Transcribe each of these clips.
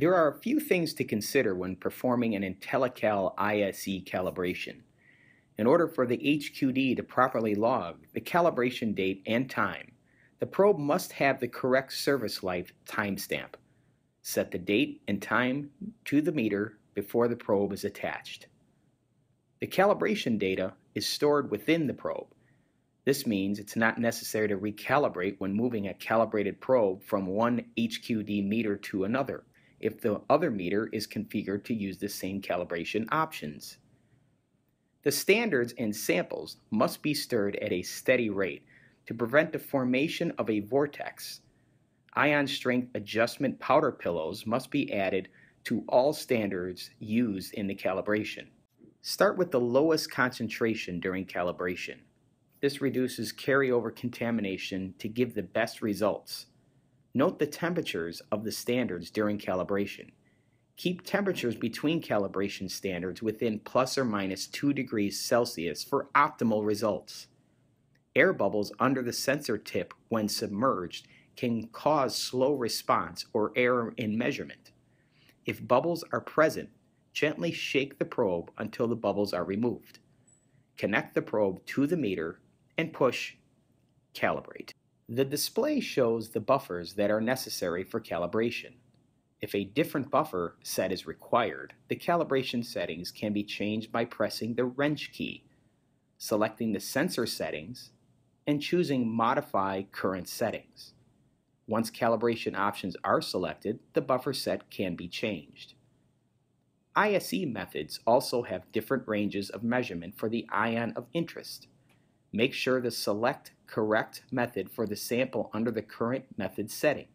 There are a few things to consider when performing an IntelliCAL ISE calibration. In order for the HQD to properly log the calibration date and time, the probe must have the correct service life timestamp. Set the date and time to the meter before the probe is attached. The calibration data is stored within the probe. This means it's not necessary to recalibrate when moving a calibrated probe from one HQD meter to another, if the other meter is configured to use the same calibration options. The standards and samples must be stirred at a steady rate to prevent the formation of a vortex. Ion strength adjustment powder pillows must be added to all standards used in the calibration. Start with the lowest concentration during calibration. This reduces carryover contamination to give the best results. Note the temperatures of the standards during calibration. Keep temperatures between calibration standards within ±2°C for optimal results. Air bubbles under the sensor tip when submerged can cause slow response or error in measurement. If bubbles are present, gently shake the probe until the bubbles are removed. Connect the probe to the meter and push calibrate. The display shows the buffers that are necessary for calibration. If a different buffer set is required, the calibration settings can be changed by pressing the wrench key, selecting the sensor settings, and choosing Modify Current Settings. Once calibration options are selected, the buffer set can be changed. ISE methods also have different ranges of measurement for the ion of interest. Make sure to select correct method for the sample under the current method setting.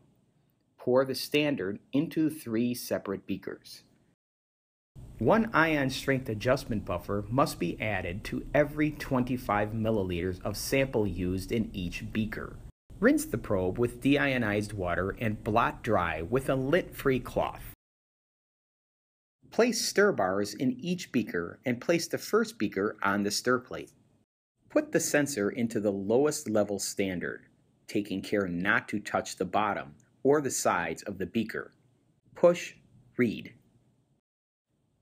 Pour the standard into 3 separate beakers. One ion strength adjustment buffer must be added to every 25 mL of sample used in each beaker. Rinse the probe with deionized water and blot dry with a lint-free cloth. Place stir bars in each beaker and place the first beaker on the stir plate. Put the sensor into the lowest level standard, taking care not to touch the bottom or the sides of the beaker. Push read.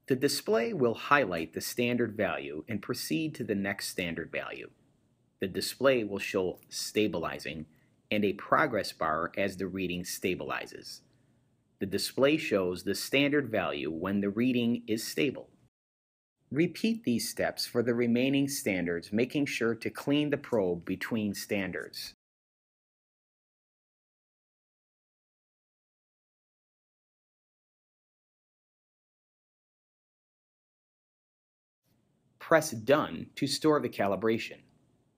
The display will highlight the standard value and proceed to the next standard value. The display will show stabilizing and a progress bar as the reading stabilizes. The display shows the standard value when the reading is stable. Repeat these steps for the remaining standards, making sure to clean the probe between standards. Press Done to store the calibration.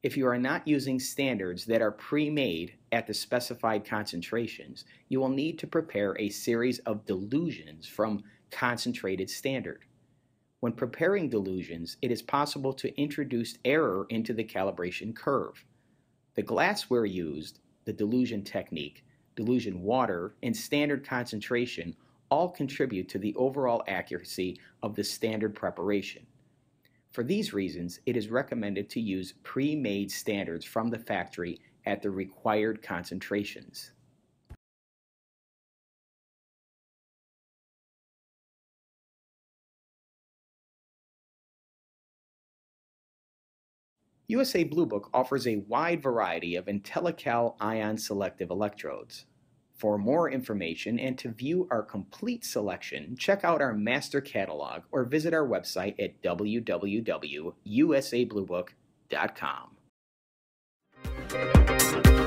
If you are not using standards that are pre-made at the specified concentrations, you will need to prepare a series of dilutions from concentrated standard. When preparing dilutions, it is possible to introduce error into the calibration curve. The glassware used, the dilution technique, dilution water, and standard concentration all contribute to the overall accuracy of the standard preparation. For these reasons, it is recommended to use pre-made standards from the factory at the required concentrations. USA Blue Book offers a wide variety of IntelliCAL ion selective electrodes. For more information and to view our complete selection, check out our master catalog or visit our website at www.usabluebook.com.